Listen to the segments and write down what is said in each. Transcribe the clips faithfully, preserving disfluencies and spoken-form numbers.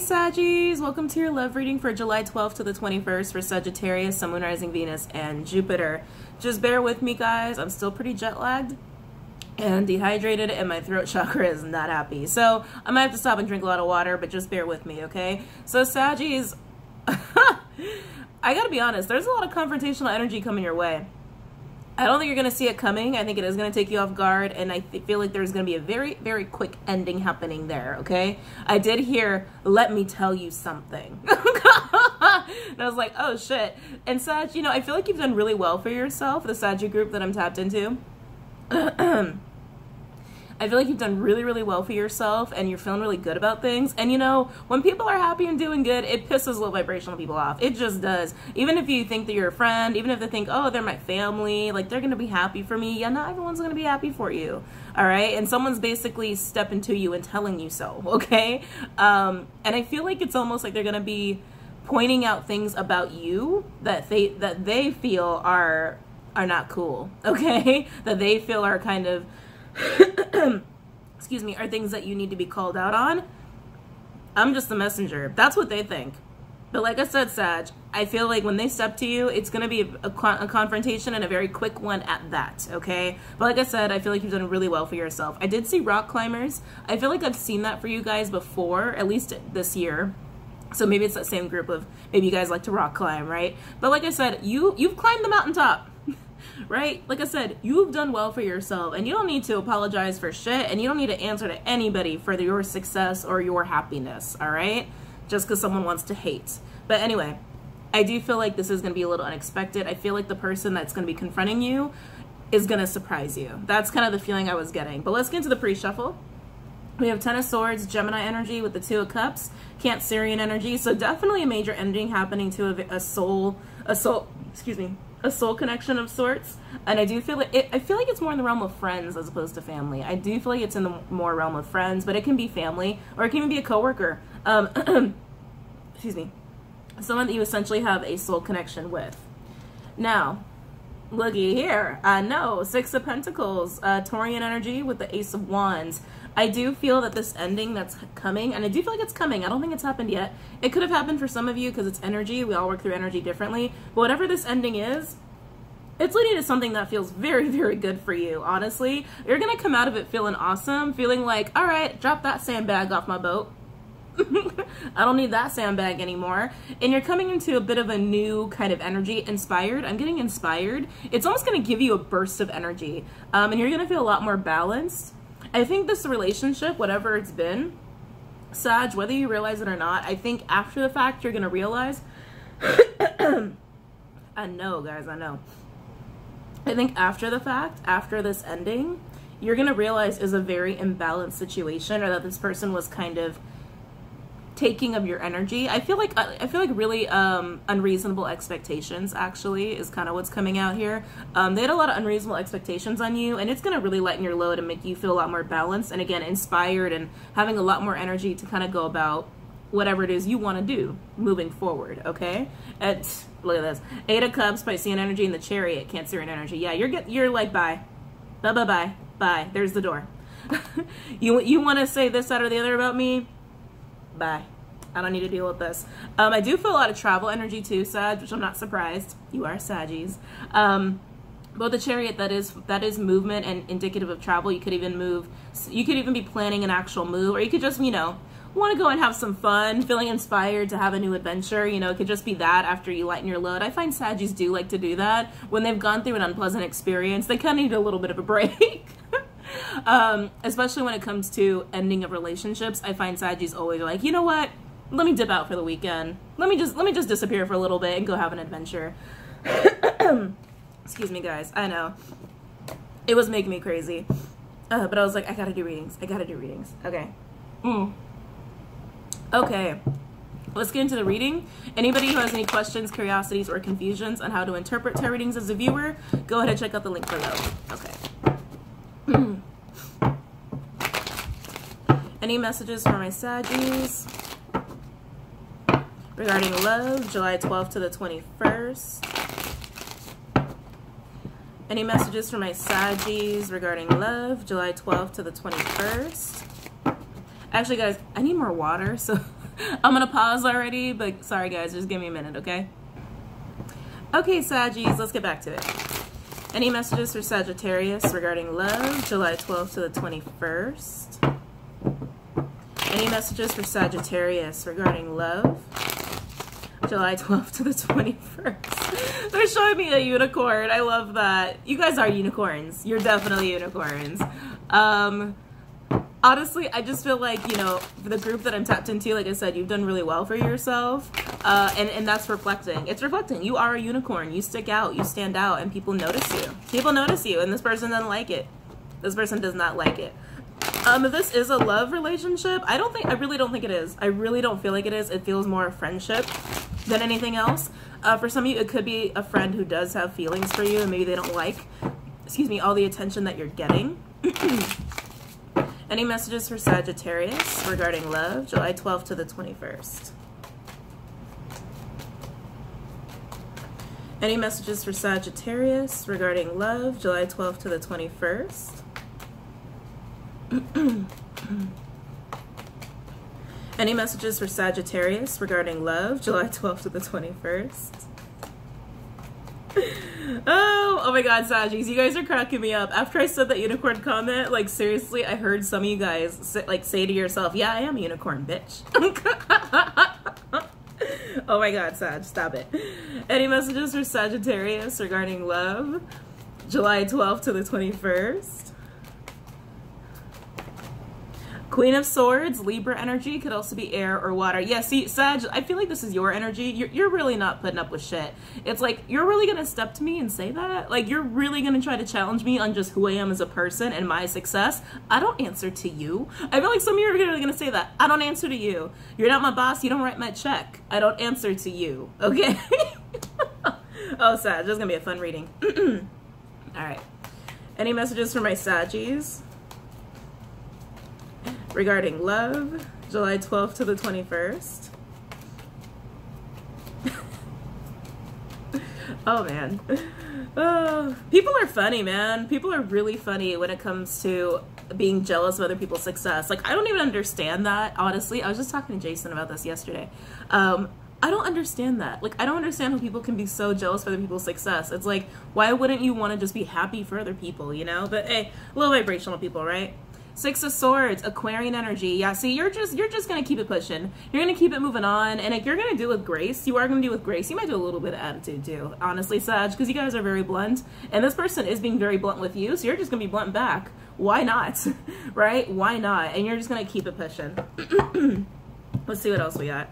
Saggies, welcome to your love reading for July twelfth to the twenty-first for Sagittarius, Sun, Moon, Rising, Venus, and Jupiter. Just bear with me, guys. I'm still pretty jet lagged and dehydrated, and my throat chakra is not happy. So I might have to stop and drink a lot of water, but just bear with me, okay? So Saggies, I gotta be honest, there's a lot of confrontational energy coming your way. I don't think you're going to see it coming. I think it is going to take you off guard, and I feel like there's going to be a very, very quick ending happening there, okay? I did hear, let me tell you something. And I was like, oh, shit. And Sag, you know, I feel like you've done really well for yourself, the Saggy group that I'm tapped into. I feel like you've done really, really well for yourself, and you're feeling really good about things. And, you know, when people are happy and doing good, it pisses low vibrational people off. It just does. Even if you think that you're a friend, even if they think, oh, they're my family, like, they're going to be happy for me. Yeah, not everyone's going to be happy for you, all right? And someone's basically stepping to you and telling you so, okay? Um, and I feel like it's almost like they're going to be pointing out things about you that they, that they feel are, are not cool, okay? That they feel are kind of... excuse me, are things that you need to be called out on. I'm just the messenger. That's what they think. But like I said, Sag, I feel like when they step to you, it's going to be a, a confrontation, and a very quick one at that, okay? But like I said, I feel like you've done really well for yourself. I did see rock climbers. I feel like I've seen that for you guys before, at least this year. So maybe it's that same group of, maybe you guys like to rock climb, right? But like I said, you, you've climbed the mountaintop. Right? Like I said, you've done well for yourself, and you don't need to apologize for shit, and you don't need to answer to anybody for your success or your happiness, all right? Just because someone wants to hate. But anyway, I do feel like this is going to be a little unexpected. I feel like the person that's going to be confronting you is going to surprise you. That's kind of the feeling I was getting. But let's get into the pre-shuffle. We have Ten of Swords, Gemini energy with the Two of Cups, Cancerian energy. So definitely a major ending happening to a soul, a soul, excuse me, a soul connection of sorts. And I do feel like it, I feel like it's more in the realm of friends as opposed to family. I do feel like it's in the more realm of friends, but it can be family, or it can even be a coworker. Um, excuse me, someone that you essentially have a soul connection with. Now, looky here. I know, Six of Pentacles, uh, Taurian energy with the Ace of Wands. I do feel that this ending that's coming, and I do feel like it's coming, I don't think it's happened yet. It could have happened for some of you because it's energy. We all work through energy differently. But whatever this ending is, it's leading to something that feels very, very good for you, honestly. You're going to come out of it feeling awesome, feeling like, all right, drop that sandbag off my boat. I don't need that sandbag anymore. And you're coming into a bit of a new kind of energy, inspired. I'm getting inspired. It's almost going to give you a burst of energy, um, and you're going to feel a lot more balanced. I think this relationship, whatever it's been, Sag, whether you realize it or not, I think after the fact you're going to realize, I know, guys, I know. I think after the fact, after this ending, you're going to realize is a very imbalanced situation, or that this person was kind of taking of your energy. I feel like I feel like really um, unreasonable expectations, actually, is kind of what's coming out here. Um, they had a lot of unreasonable expectations on you, and it's going to really lighten your load and make you feel a lot more balanced, and again, inspired, and having a lot more energy to kind of go about whatever it is you want to do moving forward, okay? And look at this. Eight of Cups, Piscean energy, and the Chariot, Cancerian energy. Yeah, you're, get, you're like, bye. Bye, bye, bye, bye. There's the door. you you want to say this, that, or the other about me? Bye. I don't need to deal with this. Um, I do feel a lot of travel energy too, Sag, which I'm not surprised. You are Saggies. Um, but the Chariot, that is that is movement and indicative of travel. You could even move. You could even be planning an actual move, or you could just, you know, want to go and have some fun, feeling inspired to have a new adventure. You know, it could just be that after you lighten your load. I find Saggies do like to do that. When they've gone through an unpleasant experience, they kind of need a little bit of a break. Um, especially when it comes to ending of relationships, I find Saggies always like, you know what? Let me dip out for the weekend. Let me just let me just disappear for a little bit and go have an adventure. Excuse me, guys. I know it was making me crazy, uh, but I was like, I gotta do readings. I gotta do readings. Okay. Mm. Okay. Let's get into the reading. Anybody who has any questions, curiosities, or confusions on how to interpret tarot readings as a viewer, go ahead and check out the link below. Okay. Any messages for my Saggies regarding love, July twelfth to the twenty-first? Any messages for my Saggies regarding love, July twelfth to the twenty-first? Actually, guys, I need more water, so I'm gonna pause already, but sorry guys, just give me a minute, okay? Okay, Saggies, let's get back to it. Any messages for Sagittarius regarding love, July twelfth to the twenty-first? Any messages for Sagittarius regarding love, July twelfth to the twenty-first? They're showing me a unicorn. I love that. You guys are unicorns. You're definitely unicorns. Um, honestly, I just feel like, you know, for the group that I'm tapped into, like I said, you've done really well for yourself. Uh, and, and that's reflecting. It's reflecting. You are a unicorn. You stick out. You stand out. And people notice you. People notice you. And this person doesn't like it. This person does not like it. Um, if this is a love relationship, I don't think, I really don't think it is. I really don't feel like it is. It feels more a friendship than anything else. Uh, for some of you, it could be a friend who does have feelings for you and maybe they don't like, excuse me, all the attention that you're getting. Any messages for Sagittarius regarding love, July twelfth to the twenty-first? Any messages for Sagittarius regarding love, July twelfth to the twenty-first? Any messages for Sagittarius regarding love, July twelfth to the twenty-first? oh, oh my god, Saggies, you guys are cracking me up. After I said that unicorn comment, like seriously, I heard some of you guys sit, like say to yourself, yeah, I am a unicorn, bitch. oh my god, Sag, stop it. Any messages for Sagittarius regarding love, July twelfth to the twenty-first? Queen of Swords, Libra energy, could also be air or water. Yeah, see, Sag, I feel like this is your energy. You're, you're really not putting up with shit. It's like, you're really going to step to me and say that? Like, you're really going to try to challenge me on just who I am as a person and my success? I don't answer to you. I feel like some of you are really going to say that. I don't answer to you. You're not my boss. You don't write my check. I don't answer to you. Okay? oh, Sag, this is going to be a fun reading. All right. Any messages for my Saggies? Regarding love, July twelfth to the twenty-first. oh, man. Oh, people are funny, man. People are really funny when it comes to being jealous of other people's success. Like, I don't even understand that, honestly. I was just talking to Jason about this yesterday. Um, I don't understand that. Like, I don't understand how people can be so jealous of other people's success. It's like, why wouldn't you want to just be happy for other people, you know? But, hey, low vibrational people, right? Six of Swords, Aquarian energy. Yeah, see, you're just you're just gonna keep it pushing. You're gonna keep it moving on, and like you're gonna do with grace. You are gonna do with grace. You might do a little bit of attitude too, honestly, Sag, because you guys are very blunt, and this person is being very blunt with you, so you're just gonna be blunt back. Why not, right? Why not? And you're just gonna keep it pushing. Let's see what else we got.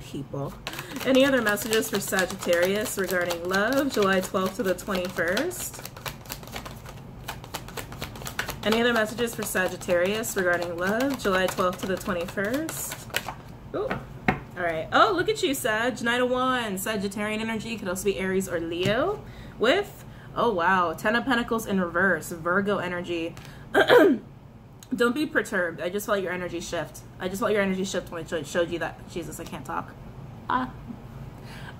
People. Any other messages for Sagittarius regarding love, July twelfth to the twenty-first? Any other messages for Sagittarius regarding love, July twelfth to the twenty-first? Ooh. All right. Oh, look at you, Sag. Knight of Wands. Sagittarian energy. Could also be Aries or Leo with, oh, wow, Ten of Pentacles in reverse. Virgo energy. Don't be perturbed. I just felt your energy shift. I just felt your energy shift when I showed you that. Jesus, I can't talk. Ah.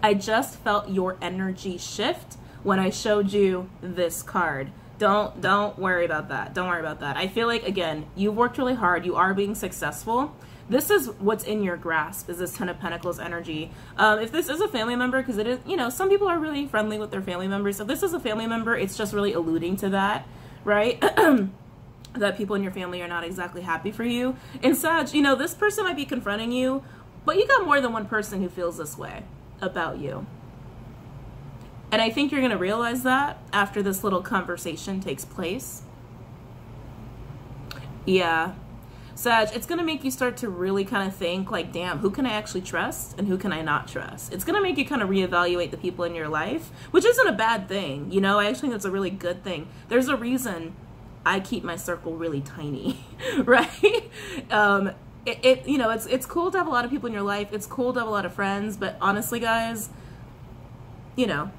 I just felt your energy shift when I showed you this card. Don't, don't worry about that. Don't worry about that. I feel like, again, you've worked really hard. You are being successful. This is what's in your grasp, is this Ten of Pentacles energy. Um, if this is a family member, because it is, you know, some people are really friendly with their family members. If this is a family member, it's just really alluding to that, right? that people in your family are not exactly happy for you. And Sag, you know, this person might be confronting you, but you got more than one person who feels this way about you. And I think you're going to realize that after this little conversation takes place. Yeah. Sag, it's going to make you start to really kind of think like, damn, who can I actually trust and who can I not trust? It's going to make you kind of reevaluate the people in your life, which isn't a bad thing. You know, I actually think that's a really good thing. There's a reason I keep my circle really tiny, right? Um, it, it, you know, it's, it's cool to have a lot of people in your life. It's cool to have a lot of friends. But honestly, guys, you know,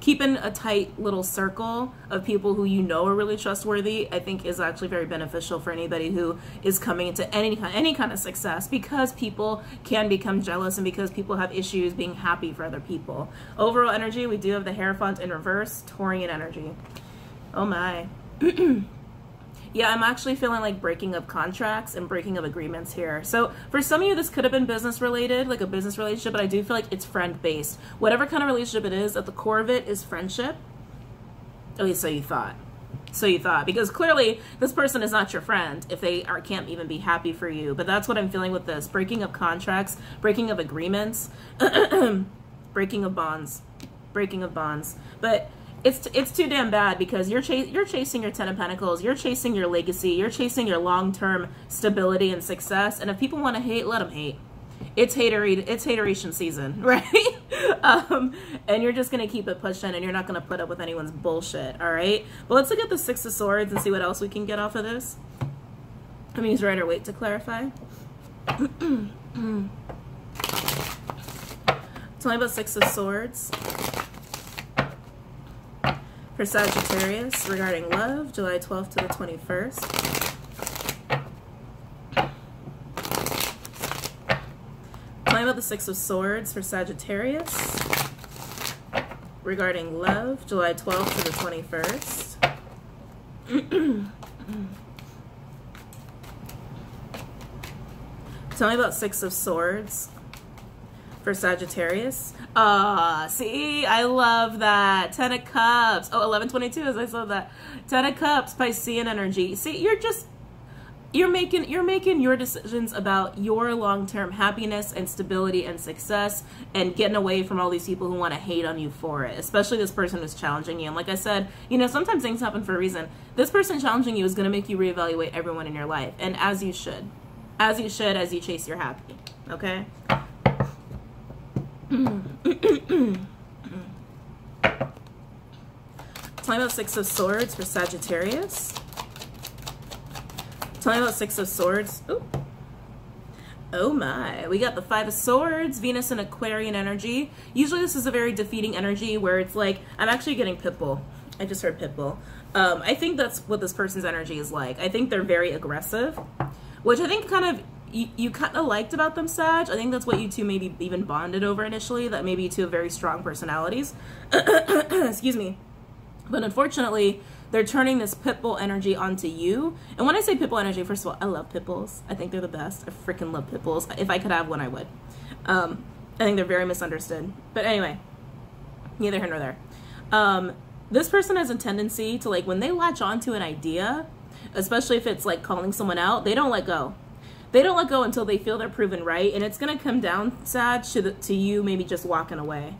keeping a tight little circle of people who you know are really trustworthy, I think is actually very beneficial for anybody who is coming into any, any kind of success, because people can become jealous and because people have issues being happy for other people. Overall energy, we do have the Hierophant in reverse, Taurian energy. Oh my. Yeah, I'm actually feeling like breaking up contracts and breaking up agreements here. So for some of you, this could have been business related, like a business relationship, but I do feel like it's friend based. Whatever kind of relationship it is, at the core of it is friendship. At least so you thought. So you thought, because clearly this person is not your friend if they are, can't even be happy for you. But that's what I'm feeling with this. Breaking of contracts, breaking of agreements, breaking of bonds, breaking of bonds. But It's, it's too damn bad, because you're, chas you're chasing your Ten of Pentacles, you're chasing your legacy, you're chasing your long-term stability and success, and if people want to hate, let them hate. It's hatery, it's hateration season, right? um, and you're just going to keep it pushing, and you're not going to put up with anyone's bullshit, all right? Well, let's look at the Six of Swords and see what else we can get off of this. I'm going to use Rider-Waite to clarify. Tell me about Six of Swords. For Sagittarius, regarding love, July twelfth to the twenty-first. Tell me about the Six of Swords for Sagittarius, regarding love, July twelfth to the twenty-first. Tell me about Six of Swords for Sagittarius. Ah, uh, see, I love that. Ten of Cups. Oh, eleven twenty-two as I saw that. Ten of Cups, Piscean energy. See, you're just, you're making, you're making your decisions about your long-term happiness and stability and success, and getting away from all these people who want to hate on you for it, especially this person who's challenging you. And like I said, you know, sometimes things happen for a reason. This person challenging you is going to make you reevaluate everyone in your life, and as you should. As you should, as you chase your happy, okay? Tell me about Six of Swords for Sagittarius. Tell me about Six of Swords. Ooh. Oh my, we got the Five of Swords, Venus and Aquarian energy. Usually this is a very defeating energy where it's like, I'm actually getting Pitbull. I just heard Pitbull. Um, I think that's what this person's energy is like. I think they're very aggressive, which I think kind of You, you kind of liked about them, Sag. I think that's what you two maybe even bonded over initially, that maybe you two have very strong personalities. Excuse me. But unfortunately, they're turning this Pitbull energy onto you. And when I say Pitbull energy, first of all, I love Pitbulls. I think they're the best. I freaking love Pitbulls. If I could have one, I would. Um, I think they're very misunderstood. But anyway, neither here nor there. Um, this person has a tendency to, like, when they latch onto an idea, especially if it's like calling someone out, they don't let go. They don't let go until they feel they're proven right, and it's gonna come down, Sag, to, the, to you maybe just walking away.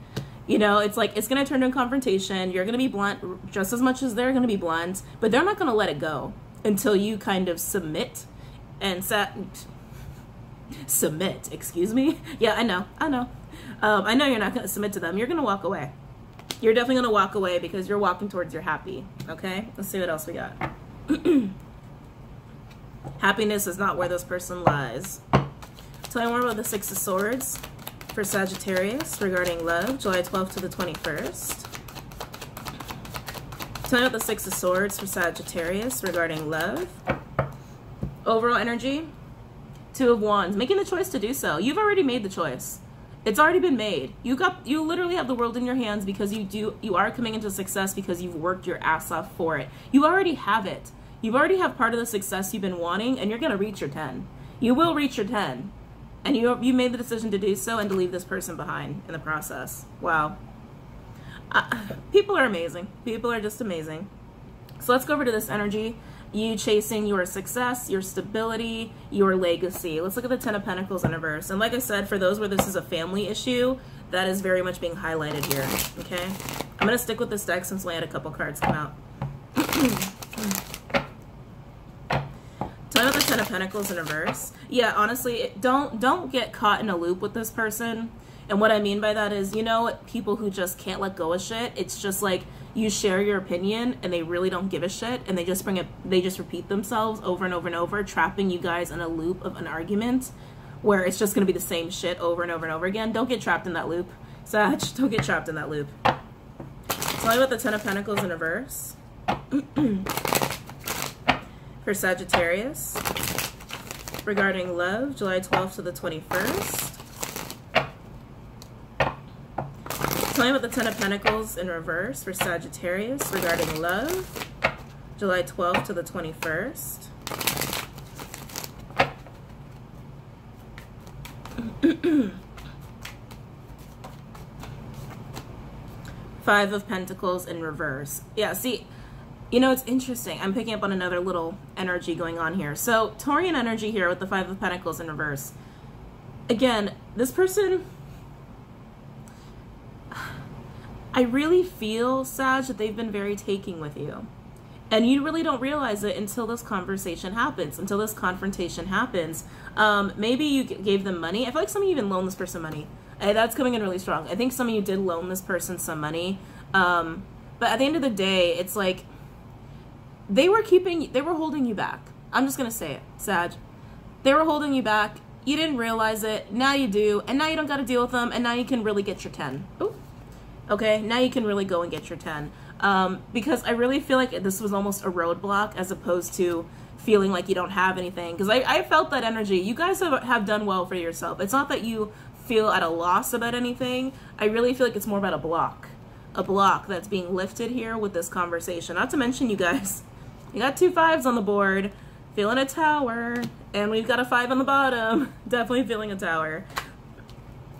You know, it's like, it's gonna turn to a confrontation, you're gonna be blunt just as much as they're gonna be blunt, but they're not gonna let it go until you kind of submit and sa submit, excuse me. Yeah, I know, I know. Um, I know you're not gonna submit to them, you're gonna walk away. You're definitely gonna walk away because you're walking towards your happy, okay? Let's see what else we got. Happiness is not where this person lies. Tell me more about the Six of Swords for Sagittarius regarding love, July twelfth to the twenty-first. Tell me about the Six of Swords for Sagittarius regarding love. Overall energy, Two of Wands, making the choice to do so. You've already made the choice. It's already been made. You got, you literally have the world in your hands, because you do, you are coming into success because you've worked your ass off for it. You already have it. You already have part of the success you've been wanting, and you're going to reach your ten. You will reach your ten. And you, you made the decision to do so and to leave this person behind in the process. Wow. Uh, people are amazing. People are just amazing. So let's go over to this energy. You chasing your success, your stability, your legacy. Let's look at the Ten of Pentacles in reverse. And like I said, for those where this is a family issue, that is very much being highlighted here. Okay? I'm going to stick with this deck since we had a couple cards come out. Ten of Pentacles in reverse. Yeah, honestly, don't don't get caught in a loop with this person. And what I mean by that is, you know, people who just can't let go of shit. It's just like you share your opinion and they really don't give a shit, and they just bring it, they just repeat themselves over and over and over, trapping you guys in a loop of an argument where it's just gonna be the same shit over and over and over again. Don't get trapped in that loop, Sag. Don't get trapped in that loop. Tell me about the Ten of Pentacles in reverse. For Sagittarius, regarding love, July twelfth to the twenty-first. Tell me about the Ten of Pentacles in reverse for Sagittarius regarding love, July twelfth to the twenty-first. Five of Pentacles in reverse. Yeah, see, you know, it's interesting. I'm picking up on another little energy going on here. So, Taurian energy here with the Five of Pentacles in reverse. Again, this person... I really feel, Sag, that they've been very taking with you. And you really don't realize it until this conversation happens, until this confrontation happens. Um, maybe you gave them money. I feel like some of you even loaned this person money. Uh, that's coming in really strong. I think some of you did loan this person some money. Um, but at the end of the day, it's like they were keeping, they were holding you back. I'm just going to say it, Sag. They were holding you back. You didn't realize it. Now you do. And now you don't got to deal with them. And now you can really get your ten. Ooh. Okay, now you can really go and get your ten. Um, because I really feel like this was almost a roadblock as opposed to feeling like you don't have anything. Because I, I felt that energy. You guys have, have done well for yourself. It's not that you feel at a loss about anything. I really feel like it's more about a block. A block that's being lifted here with this conversation. Not to mention, you guys, you got two fives on the board. Feeling a tower. And we've got a five on the bottom. Definitely feeling a tower.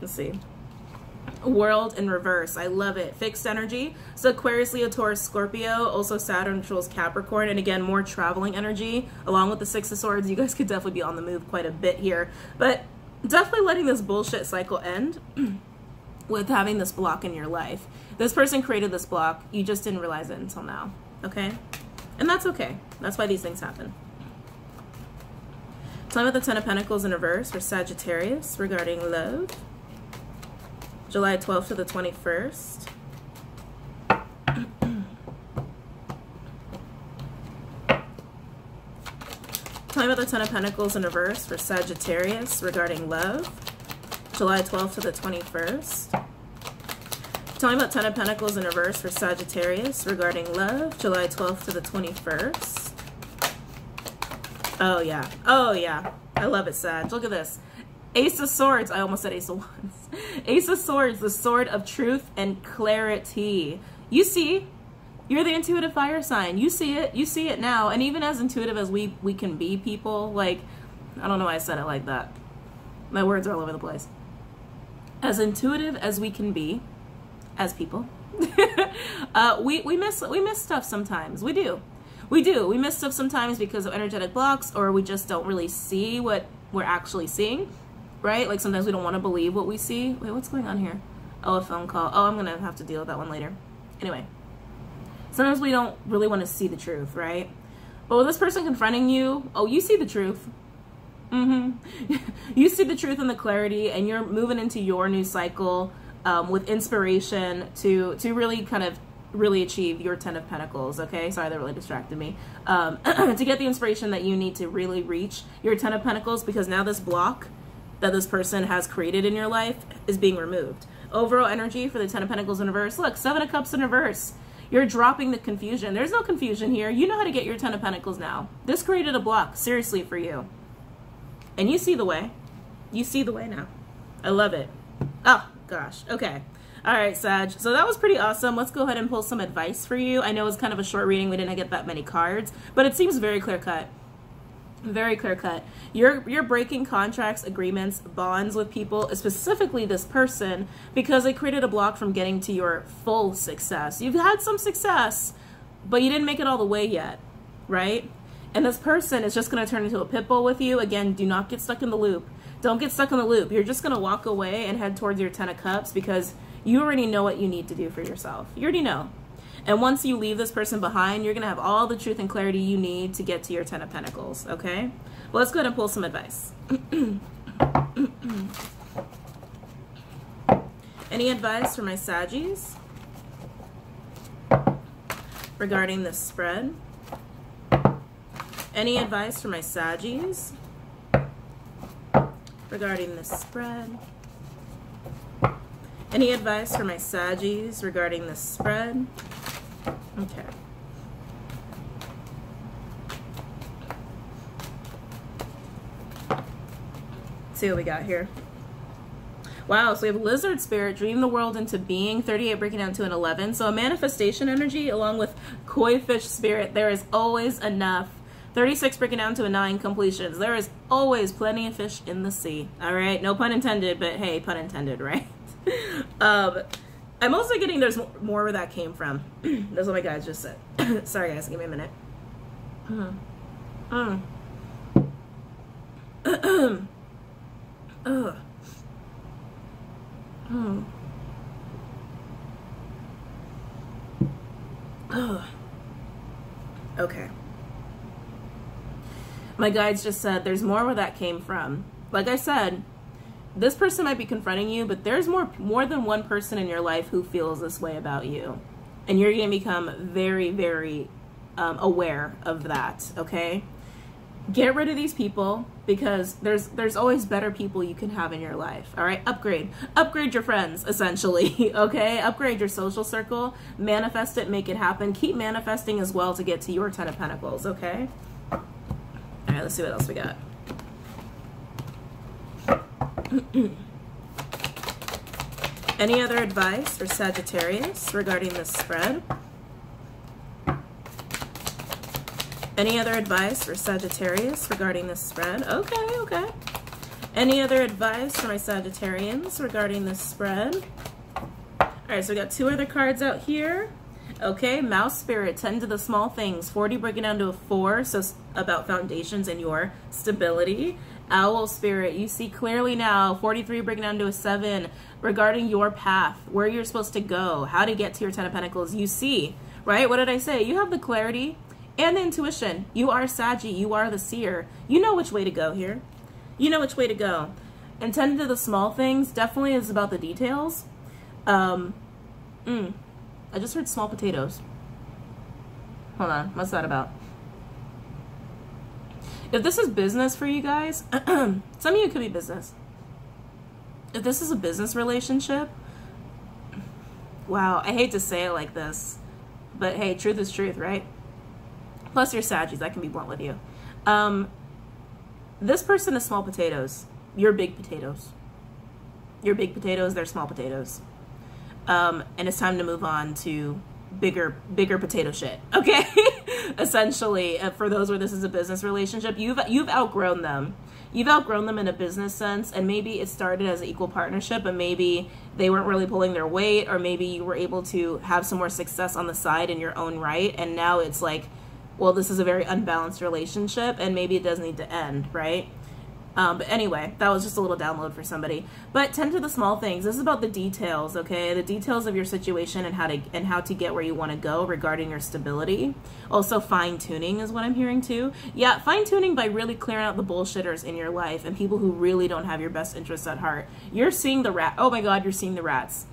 Let's see. World in reverse. I love it. Fixed energy. So Aquarius, Leo, Taurus, Scorpio. Also Saturn rules Capricorn. And again, more traveling energy along with the Six of Swords. You guys could definitely be on the move quite a bit here. But definitely letting this bullshit cycle end with having this block in your life. This person created this block. You just didn't realize it until now. Okay? And that's okay. That's why these things happen. Tell me about the Ten of Pentacles in reverse for Sagittarius regarding love. July twelfth to the twenty-first. Tell me about the Ten of Pentacles in reverse for Sagittarius regarding love. July twelfth to the twenty-first. Tell me about Ten of Pentacles in reverse for Sagittarius regarding love. July twelfth to the twenty-first. Oh, yeah. Oh, yeah. I love it, Sag. Look at this. Ace of Swords. I almost said Ace of Wands. Ace of Swords, the sword of truth and clarity. You see, you're the intuitive fire sign. You see it. You see it now. And even as intuitive as we, we can be, people, like, I don't know why I said it like that. My words are all over the place. As intuitive as we can be, as people, uh, we, we, miss, we miss stuff sometimes. We do. We do. We miss stuff sometimes because of energetic blocks, or we just don't really see what we're actually seeing. Right? Like sometimes we don't want to believe what we see. Wait, what's going on here? Oh, a phone call. Oh, I'm going to have to deal with that one later. Anyway, sometimes we don't really want to see the truth, right? But with this person confronting you, oh, you see the truth. Mm-hmm. You see the truth and the clarity, and you're moving into your new cycle um, with inspiration to, to really kind of really achieve your Ten of Pentacles, okay? Sorry, that really distracted me. Um, to get the inspiration that you need to really reach your Ten of Pentacles, because now this block that this person has created in your life is being removed. Overall energy for the Ten of Pentacles in reverse. Look, Seven of Cups in reverse. You're dropping the confusion. There's no confusion here. You know how to get your Ten of Pentacles now. This created a block, seriously, for you. And you see the way. You see the way now. I love it. Oh, gosh. Okay. All right, Sag. So that was pretty awesome. Let's go ahead and pull some advice for you. I know it's kind of a short reading. We didn't get that many cards, but it seems very clear-cut. Very clear cut. You're you're breaking contracts, agreements, bonds with people, specifically this person, because they created a block from getting to your full success. You've had some success, but you didn't make it all the way yet, right? And this person is just going to turn into a pit bull with you. Again, do not get stuck in the loop. Don't get stuck in the loop. You're just going to walk away and head towards your Ten of Cups because you already know what you need to do for yourself. You already know. And once you leave this person behind, you're going to have all the truth and clarity you need to get to your Ten of Pentacles, okay? Well, let's go ahead and pull some advice. Any advice for my Saggies regarding this spread? Any advice for my Saggies regarding this spread? Any advice for my Saggies regarding this spread? Okay. See what we got here. Wow, so we have Lizard Spirit, dream the world into being, thirty-eight breaking down to an eleven. So a manifestation energy along with Koi Fish Spirit, there is always enough. thirty-six breaking down to a nine, completions. There is always plenty of fish in the sea. All right, no pun intended, but hey, pun intended, right? um, I'm also getting there's more where that came from. That's what my guys just said. Sorry guys, give me a minute. Mm. Mm. Ugh. Ugh. Mm. Ugh. Okay. My guides just said there's more where that came from. Like I said, this person might be confronting you, but there's more more than one person in your life who feels this way about you. And you're going to become very, very um, aware of that, okay? Get rid of these people because there's there's always better people you can have in your life, all right? Upgrade. Upgrade your friends, essentially, okay? Upgrade your social circle. Manifest it. Make it happen. Keep manifesting as well to get to your Ten of Pentacles, okay? All right, let's see what else we got. Any other advice for Sagittarius regarding this spread? Any other advice for Sagittarius regarding this spread? Okay, okay. Any other advice for my Sagittarians regarding this spread? All right, so we got two other cards out here. Okay, Mouse Spirit, tend to the small things. forty breaking down to a four, so about foundations and your stability. Owl Spirit, you see clearly now. forty-three breaking down to a seven, regarding your path, where you're supposed to go, how to get to your Ten of Pentacles. You see, right? What did I say? You have the clarity and the intuition. You are Saggy. You are the seer. You know which way to go here. You know which way to go. And tend to the small things definitely is about the details. Um, mm, I just heard small potatoes. Hold on. What's that about? If this is business for you guys, some of you could be business. If this is a business relationship, wow, I hate to say it like this, but hey, truth is truth, right? Plus you're Saggies, I can be blunt with you. Um, this person is small potatoes. You're big potatoes. You're big potatoes, they're small potatoes. Um, and it's time to move on to bigger, bigger potato shit, okay? Essentially, for those where this is a business relationship, you've you've outgrown them. You've outgrown them in a business sense, and maybe it started as an equal partnership, and maybe they weren't really pulling their weight, or maybe you were able to have some more success on the side in your own right, and now it's like, well, this is a very unbalanced relationship, and maybe it does need to end, right? Um, but anyway, that was just a little download for somebody. But tend to the small things. This is about the details, okay? The details of your situation and how to and how to get where you want to go regarding your stability. Also, fine-tuning is what I'm hearing too. Yeah, fine-tuning by really clearing out the bullshitters in your life and people who really don't have your best interests at heart. You're seeing the rat. Oh my God, you're seeing the rats.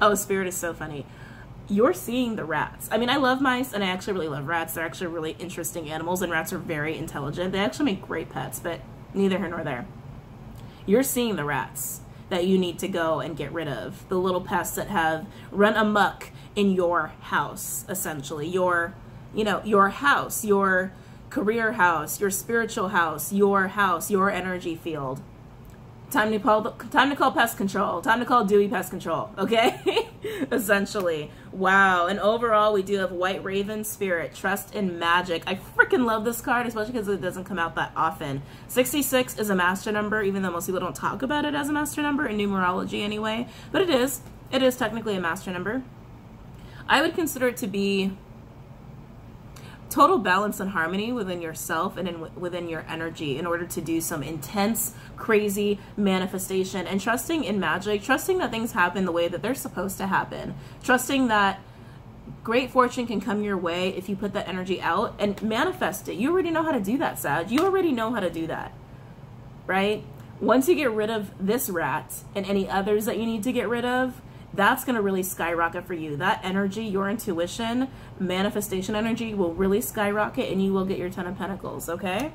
Oh, Spirit is so funny. You're seeing the rats. I mean, I love mice, and I actually really love rats. They're actually really interesting animals, and rats are very intelligent. They actually make great pets, but neither here nor there. You're seeing the rats that you need to go and get rid of, the little pests that have run amok in your house, essentially. Your, you know, your house, your career house, your spiritual house, your house, your energy field. Time to call, time to call pest control. Time to call Dewey Pest Control, okay? Essentially. Wow. And overall, we do have White Raven Spirit, trust in magic. I freaking love this card, especially because it doesn't come out that often. sixty-six is a master number, even though most people don't talk about it as a master number in numerology anyway. But it is. It is technically a master number. I would consider it to be total balance and harmony within yourself and in, within your energy in order to do some intense, crazy manifestation, and trusting in magic, trusting that things happen the way that they're supposed to happen, trusting that great fortune can come your way if you put that energy out and manifest it. You already know how to do that, Sag. You already know how to do that, right? Once you get rid of this rat and any others that you need to get rid of, that's going to really skyrocket for you. That energy, your intuition, manifestation energy will really skyrocket, and you will get your Ten of Pentacles, okay?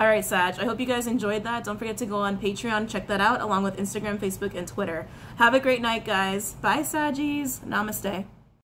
All right, Sag, I hope you guys enjoyed that. Don't forget to go on Patreon, check that out, along with Instagram, Facebook, and Twitter. Have a great night, guys. Bye, Saggies. Namaste.